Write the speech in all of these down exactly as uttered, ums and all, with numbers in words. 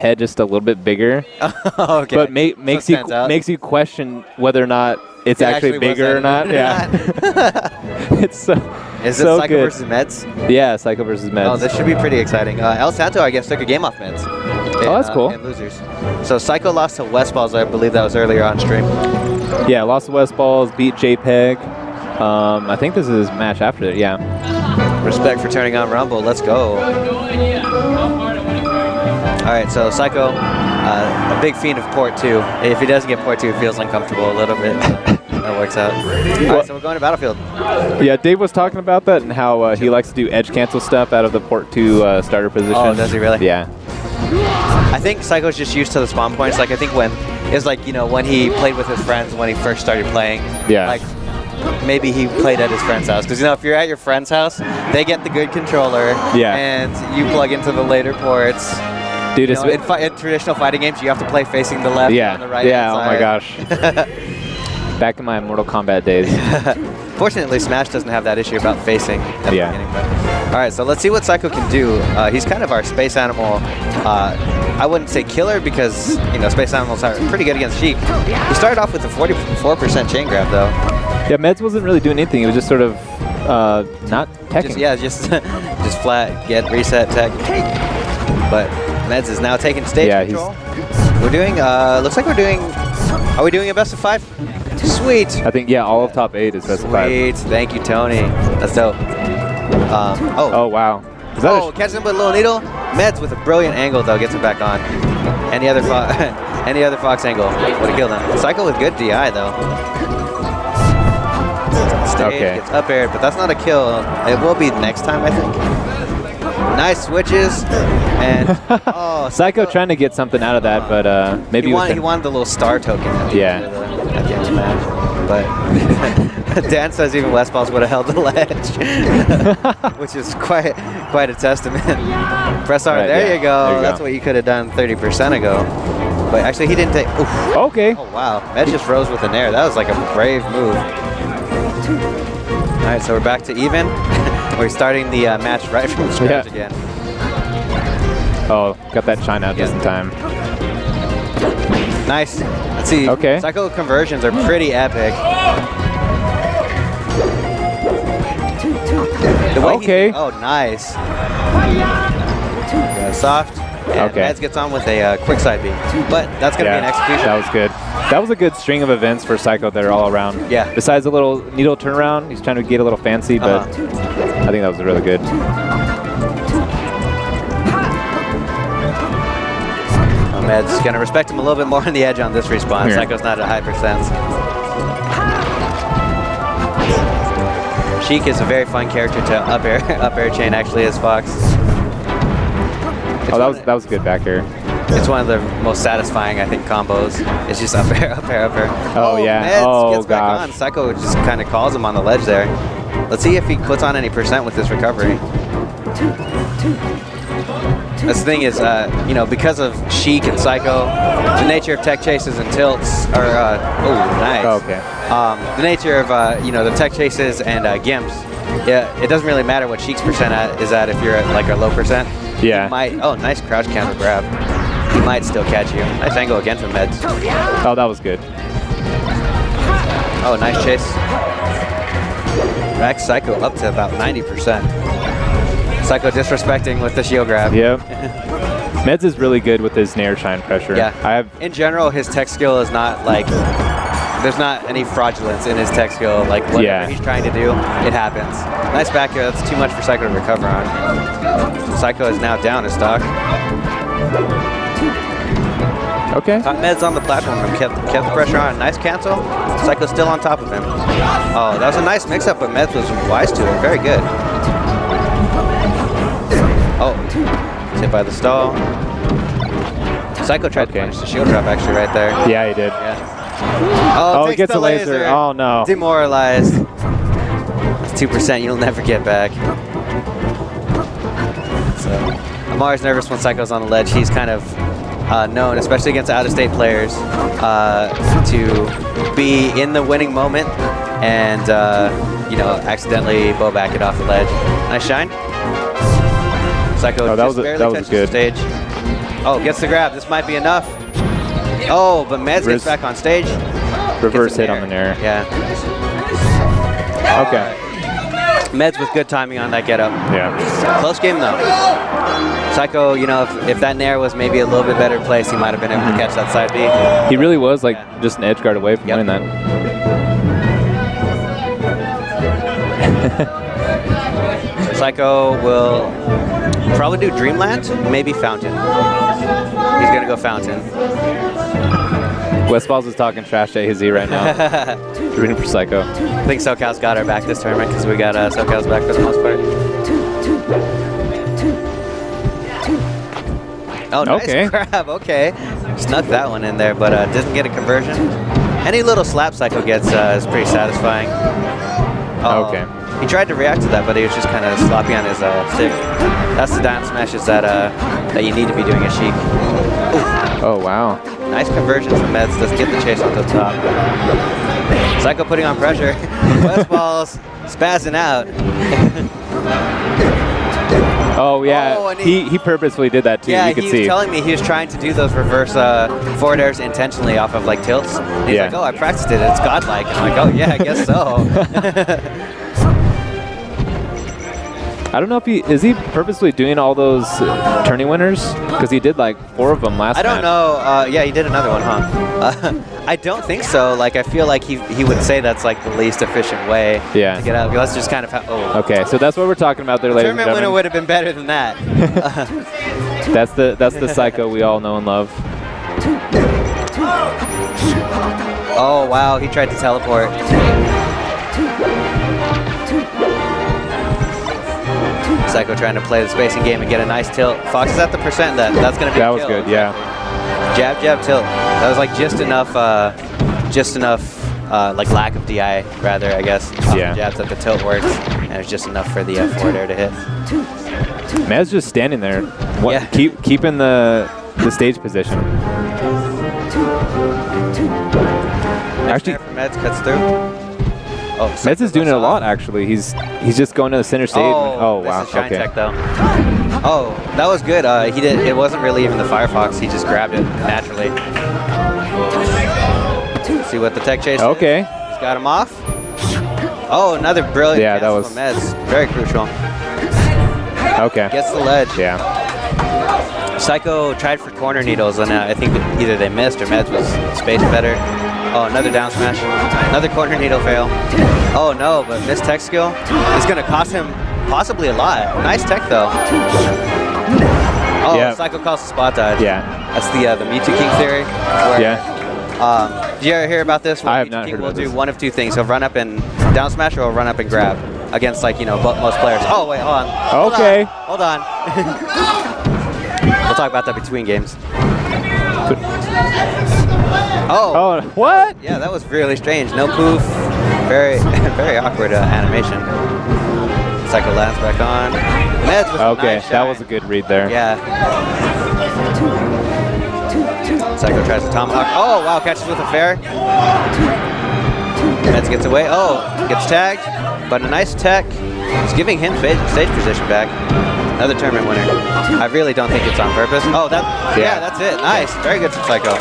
head just a little bit bigger, okay. but ma makes so you qu makes you question whether or not it's it actually, actually bigger or not. Yeah, it's so. Is so this Saiko versus Medz? Yeah, Saiko versus Medz. Oh, this should be pretty exciting. Uh, El Santo, I guess, took a game off Medz. In, oh, that's cool. Uh, and losers. So Saiko lost to Westballz. I believe that was earlier on stream. Yeah, lost to Westballz, beat J peg. Um, I think this is match after it. Yeah. Respect for turning on Rumble. Let's go. All right, so Saiko, uh, a big fiend of port two. If he doesn't get port two, it feels uncomfortable a little bit. That works out. All right, so we're going to Battlefield. Yeah, Dave was talking about that and how uh, he likes to do edge cancel stuff out of the port two uh, starter position. Oh, does he really? Yeah. I think Saiko's just used to the spawn points. Like, I think when, it was like, you know, when he played with his friends when he first started playing. Yeah. Like, maybe he played at his friend's house. Because, you know, if you're at your friend's house, they get the good controller. Yeah. And you plug into the later ports. Dude, you know, in, fi in traditional fighting games, you have to play facing the left yeah, and the right. Yeah, oh my gosh. Back in my Mortal Kombat days. Fortunately, Smash doesn't have that issue about facing at yeah. the beginning. But. All right, so let's see what Saiko can do. Uh, he's kind of our space animal. Uh, I wouldn't say killer because, you know, space animals are pretty good against Sheik. He started off with a forty-four percent chain grab, though. Yeah, Medz wasn't really doing anything. It was just sort of uh, not teching. Just, yeah, just, just flat, get, reset, tech. But... Medz is now taking stage yeah, control. We're doing, uh, looks like we're doing, are we doing a best of five? Sweet. I think, yeah, all of top eight is best Sweet. of five. Sweet. Thank you, Tony. That's dope. Um, oh. oh, wow. Is that oh, catches him with a little needle. Medz with a brilliant angle, though, gets it back on. Any other, fo any other Fox angle would have killed him. Saiko with good D I, though. Stage okay. gets up aired, but that's not a kill. It will be next time, I think. Nice switches, and oh, Saiko trying to get something out of that, but uh, maybe he wanted, he wanted the little star token. At the yeah. End of the, at the end of the match. But Dan says even Westballz would have held the ledge, which is quite quite a testament. Press R, right, there, yeah. you there you go. That's what you could have done thirty percent ago. But actually, he didn't take. Oof. Okay. Oh wow, that just rose with an air. That was like a brave move. All right, so we're back to even. We're starting the uh, match right from scratch yeah. again. Oh, got that China out yeah. just in time. Nice. Let's see. Okay. Saiko conversions are pretty epic. The way okay. He, oh, nice. Yeah, soft. And okay. Medz gets on with a uh, quick side B. But that's going to yeah. be an execution. That was good. That was a good string of events for Saiko there all around. Yeah. Besides the little needle turnaround, he's trying to get a little fancy, but... Uh-huh. I think that was really good. Medz gonna respect him a little bit more on the edge on this response. Yeah. Saiko's not at high percents. Sheik is a very fun character to up air, up air chain actually is Fox. It's oh, that was that was a good back air. It's one of the most satisfying, I think, combos. It's just up air, up air, up air. Oh, oh yeah. Medz oh, gets gosh. back on. Saiko just kind of calls him on the ledge there. Let's see if he puts on any percent with this recovery. That's the thing is, uh, you know, because of Sheik and Saiko, the nature of tech chases and tilts are, uh, oh, nice. Oh, okay. Um, the nature of, uh, you know, the tech chases and uh, gimps, yeah, it doesn't really matter what Sheik's percent at, is at if you're at, like, a low percent. Yeah. You might, oh, nice crouch counter grab. He might still catch you. Nice angle again from Medz. Oh, that was good. Oh, nice chase. Max Saiko up to about ninety percent. Saiko disrespecting with the shield grab. Yep. Medz is really good with his Nair Shine pressure. Yeah. I have in general, his tech skill is not like, there's not any fraudulence in his tech skill. Like whatever yeah. he's trying to do, it happens. Nice back air. That's too much for Saiko to recover on. Saiko is now down his stock. Okay. Top Medz on the platform, kept, kept the pressure on. Nice cancel. Saiko's still on top of him. Oh, that was a nice mix-up, but Medz was wise to it. Very good. Oh, it's hit by the stall. Saiko tried okay. to punish the shield drop, actually, right there. Yeah, he did. Yeah. Oh, oh he gets a laser. laser. Oh, no. Demoralized. That's two percent you'll never get back. So, I'm always nervous when Saiko's on the ledge. He's kind of... Uh, known, especially against out-of-state players, uh, to be in the winning moment and, uh, you know, accidentally bow back it off the ledge. Nice shine. Saiko oh, just barely touches the stage. Oh, gets the grab. This might be enough. Oh, but Medz gets back on stage. Reverse hit on the Nair. Yeah. Okay. Medz with good timing on that get-up. Yeah. Close game, though. Saiko, you know, if, if that Nair was maybe a little bit better placed, he might have been able to catch that side B. He really was, like, yeah. just an edge guard away from yep. doing that. Saiko will probably do Dreamland, maybe Fountain. He's going to go Fountain. Westballz is talking trash to A Z right now. Rooting for Saiko. I think SoCal's got our back this tournament because we got uh, SoCal's back for the most part. Oh, nice okay. grab. Okay. Snuck that one in there, but uh, didn't get a conversion. Any little slap Saiko gets uh, is pretty satisfying. Oh, okay. He tried to react to that, but he was just kind of sloppy on his uh, stick. That's the down smashes that uh, that you need to be doing as Sheik. Ooh. Oh, wow. Nice conversion from Medz. Let's get the chase off the top. Saiko putting on pressure. Westballz spazzing out. Oh, yeah. Oh, he, he, he purposefully did that, too. Yeah, you could he see. was telling me he was trying to do those reverse uh, forward airs intentionally off of, like, tilts. And he's yeah. like, oh, I practiced it. It's godlike. And I'm like, oh, yeah, I guess so. I don't know if he, is he purposely doing all those uh, tourney winners? Because he did like four of them last time. I don't know. Uh, yeah, he did another one, huh? Uh, I don't think so. Like, I feel like he, he would say that's like the least efficient way yeah. to get out. That's just kind of how, oh. Okay, so that's what we're talking about there, ladies and gentlemen. Tournament winner would have been better than that. that's the that's the Saiko we all know and love. Oh, wow, he tried to teleport. Saiko trying to play the spacing game and get a nice tilt. Fox is at the percent then. That's going to be That was tilt. good, yeah. Jab, jab, tilt. That was like just enough, uh, just enough, uh, like lack of D I, rather, I guess. Yeah. Jabs at the tilt works, and it's just enough for the uh, forward air to hit. Medz just standing there, what, yeah. keep, keeping the, the stage position. Actually, Medz cuts through. Oh, Medz is doing it a lot, actually. He's he's just going to the center stage. Oh, oh wow. This is shine okay. tech, though. Oh, that was good. Uh, he did. It wasn't really even the Firefox. He just grabbed it naturally. Let's see what the tech chase. Okay. Is. He's got him off. Oh, another brilliant. Yeah, that was from Medz. Very crucial. Okay. Gets the ledge. Yeah. Saiko tried for corner needles, and uh, I think either they missed or Medz was spaced better. Oh, another down smash. Another corner needle fail. Oh no, but missed tech skill is going to cost him possibly a lot. Nice tech though. Oh, yep. Saiko calls a spot dodge. Yeah. That's the uh, the Mew two King theory. Where, yeah. Um, did you ever hear about this? Well, I have Mew two not King heard about will this. do one of two things. He'll run up and down smash or he'll run up and grab against, like, you know, most players. Oh, wait, hold on. Okay. Hold on. Hold on. We'll talk about that between games. Oh. oh, what? Yeah, that was really strange. No poof. Very, very awkward uh, animation. Saiko lands back on. Medz with okay, a nice that was a good read there. Yeah. Saiko tries to tomahawk. Oh, wow, catches with a fair. Medz gets away. Oh, gets tagged. But a nice tech. It's giving him stage position back. Another tournament winner. I really don't think it's on purpose. Oh, that, yeah. yeah, that's it. Nice. Very good from Saiko.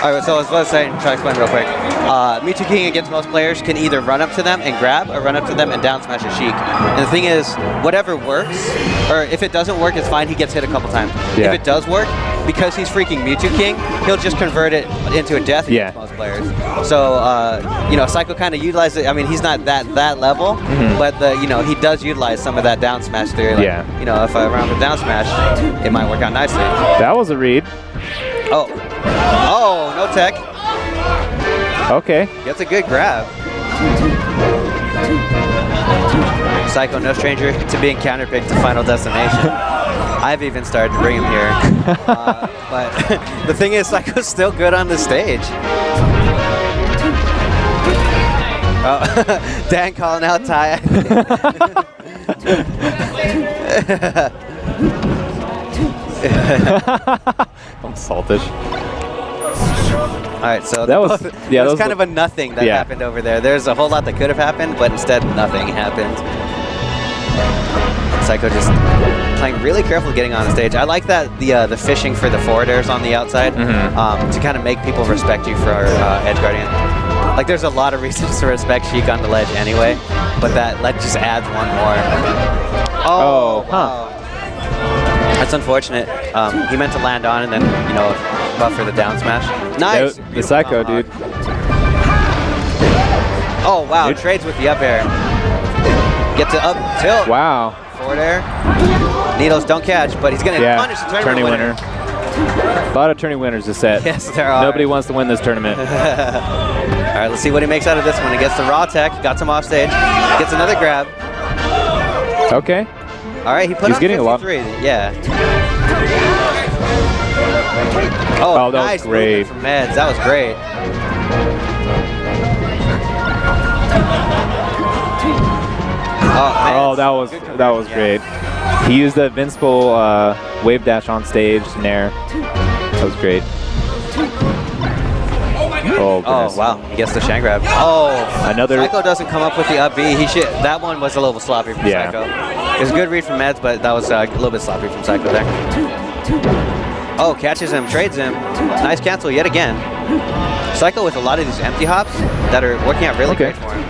All right, so I was about to say, try to explain real quick. Uh, Mew two King against most players can either run up to them and grab, or run up to them and down smash a Sheik. And the thing is, whatever works, or if it doesn't work, it's fine. He gets hit a couple times. Yeah. If it does work, because he's freaking Mew two King, he'll just convert it into a death yeah. against most players. So, uh, you know, Saiko kind of utilizes it. I mean, he's not that that level, mm-hmm. but, the, you know, he does utilize some of that down smash theory. Like, yeah. You know, if I run with down smash, it might work out nicely. That was a read. Oh. Oh, no tech. Okay. That's a good grab. Saiko, no stranger to being counterpicked to Final Destination. I've even started to bring him here. Uh, but the thing is, Saiko's still good on the stage. Oh, Dan calling out Ty. I'm saltish. All right, so that was, both, yeah, that was kind of a nothing that yeah. happened over there. There's a whole lot that could have happened, but instead nothing happened. Saiko just playing really careful getting on the stage. I like that the uh, the fishing for the forwarders on the outside mm-hmm. um, to kind of make people respect you for uh, edge guardian. Like there's a lot of reasons to respect Sheik on the ledge anyway, but that ledge just adds one more. Oh, oh wow. Huh. That's unfortunate. Um, he meant to land on and then, you know, buffer the down smash. Nice! The, the Saiko, dude. Oh, wow. Dude. Trades with the up air. Gets to up tilt. Wow. Forward air. Needles don't catch, but he's going to yeah. punish the tournament, tournament winner. winner. A lot of tourney winners this set. Yes, there are. Nobody wants to win this tournament. All right, let's see what he makes out of this one. He gets the raw tech. Got some off stage. Gets another grab. Okay. All right, he put He's on getting fifty-three. A lot. Yeah. Oh, oh that nice was great. From Medz. That was great. Oh, oh that was that was great. Yeah. He used the invincible uh, wave dash on stage in air. That was great. Oh, oh wow! He gets the shan grab. Oh, another. Saiko doesn't come up with the up B. He should. That one was a little sloppy from yeah. Saiko. It was a good read from Medz, but that was uh, a little bit sloppy from Saiko there. Oh, catches him, trades him. Nice cancel yet again. Saiko with a lot of these empty hops that are working out really okay. great for him.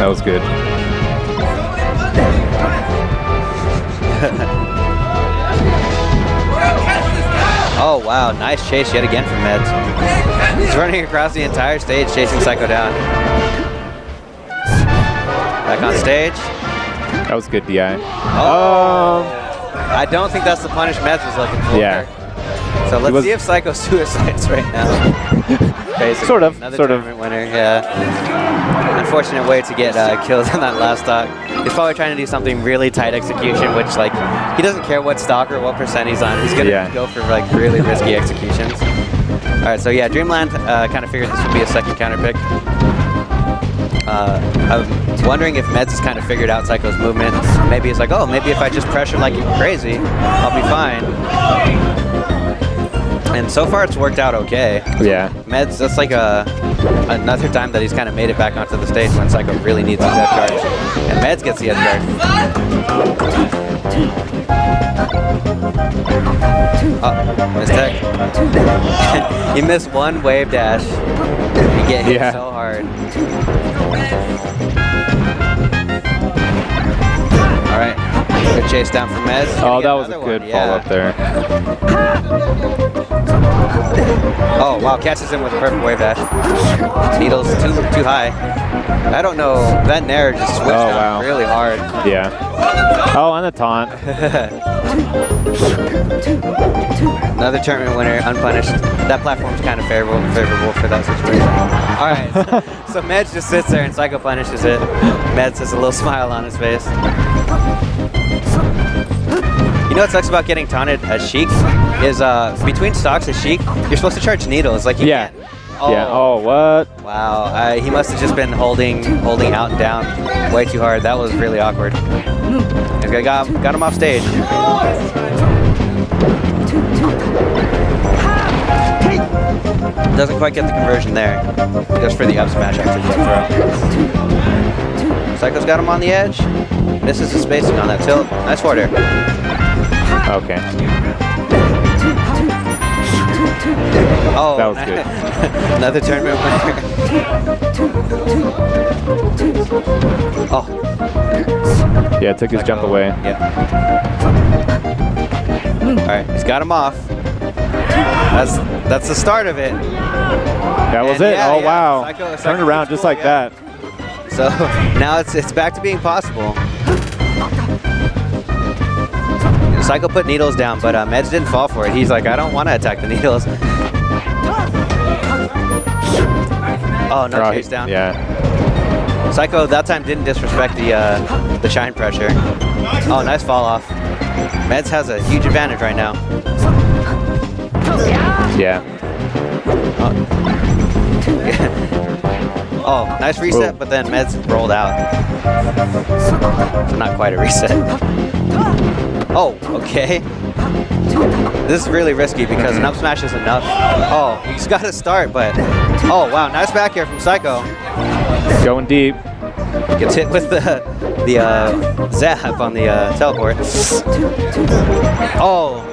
That was good. Oh wow, nice chase yet again from Medz. He's running across the entire stage chasing Saiko down. Back on stage. That was good D I. Oh! Um, I don't think that's the punish Medz was looking for. Yeah. So let's see if Saiko suicides right now. Basically, sort of. Another sort tournament of. winner, yeah. Unfortunate way to get uh, kills on that last stock. He's probably trying to do something really tight execution, which like he doesn't care what stock or what percent he's on. He's gonna yeah. go for like really risky executions. All right, so yeah, Dreamland uh, kind of figured this would be a second counter pick. Uh, I'm wondering if Medz has kind of figured out Saiko's movement. Maybe it's like, oh, maybe if I just pressure like crazy, I'll be fine. And so far, it's worked out okay. Yeah. Medz, that's like a another time that he's kind of made it back onto the stage when Saiko really needs his edge guard. And Medz gets the edge guard. Oh, mistake. You miss one wave dash and get hit yeah. so hard. All right. Good chase down from Medz. Oh, that was a good one. Fall yeah. up there. Oh, wow, catches him with a perfect wave dash. Needles too too high. I don't know, that Nair just switched oh, wow. out really hard. Yeah. Oh, and the taunt. Another tournament winner, unpunished. That platform's kind of favorable, favorable for that situation. All right, so Medz just sits there and Saiko punishes it. Medz has a little smile on his face. You know what sucks about getting taunted as Sheik? Is uh, between stocks and Sheik, you're supposed to charge needles. Like you yeah. can't. Oh. Yeah. Oh, what? Wow. Uh, he must have just been holding holding out and down way too hard. That was really awkward. I got, got him off stage. Doesn't quite get the conversion there. Just for the up smash after the throw. Saiko's got him on the edge. Misses the spacing on that tilt. Nice forwarder. Okay. Oh, that was good. Another tournament winner. Oh. Yeah, took his Saiko. jump away. Yeah. All right, he's got him off. That's that's the start of it. That was and it. Yeah, oh yeah. wow! Saiko, Saiko turned around just cool, like yeah. that. So now it's it's back to being possible. Saiko put needles down, but uh, Medz didn't fall for it. He's like, I don't want to attack the needles. Oh, no oh, chase down. Yeah. Saiko that time didn't disrespect the uh, the shine pressure. Oh, nice fall off. Medz has a huge advantage right now. Yeah. Oh, oh nice reset, Ooh. but then Medz rolled out. So not quite a reset. Oh, okay. This is really risky because an up smash is enough. Oh, he's got to start, but... Oh, wow, nice back air from Saiko. Going deep. Gets hit with the, the uh, zap on the uh, teleport. Oh,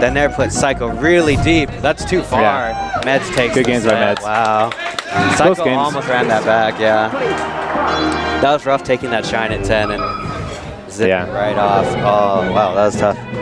then there put Saiko really deep. That's too far. Yeah. Medz takes good games by Medz. Wow. Saiko almost ran that back, yeah. That was rough taking that shine at ten and zipping yeah. right off. Oh, wow, that was tough.